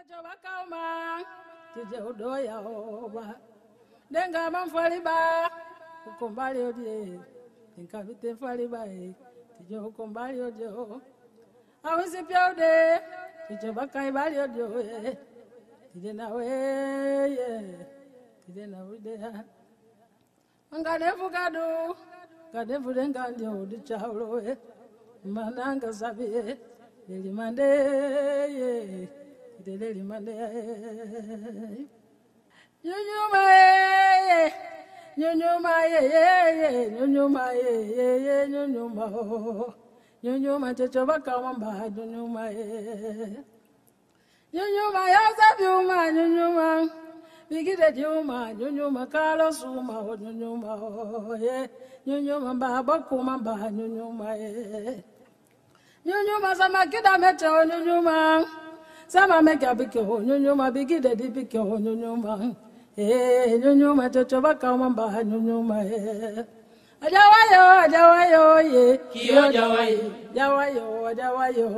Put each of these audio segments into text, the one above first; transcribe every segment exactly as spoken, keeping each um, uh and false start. Mananga Lady Monday, the Lady Monday. You knew my, you knew my, you knew my, you knew my, you knew my, you knew my, you knew my, you knew my, you knew my, you knew my, you knew my, you knew my, you knew my, you knew my. You knew my son, my kid, I met your new man. Some I make a big hole, you knew my big daddy, big hole, you knew my. Eh, you knew my Toba come by, you knew my. Ajawayo, Ajawayo, ye, Kio Jawayo, Jawayo, Jawayo,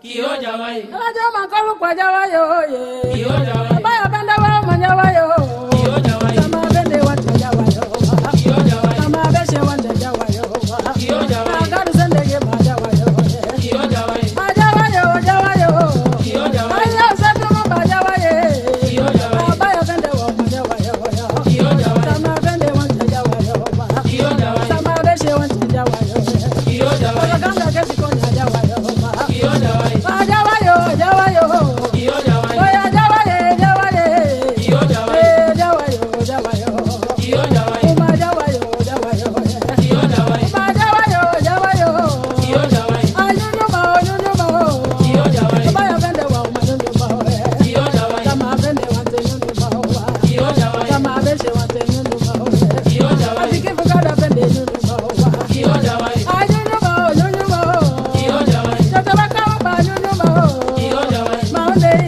Kio Jawayo, Ajamakalu, Jawayo, ye, Kio Jawayo, Abandava, Jawayo, Kio Jawayo, Sama Bende, what Jawayo, Kio Jawayo, Sama Beshe, what Jawayo, Kio Jawayo, I got to send the game, Jawayo. Monday.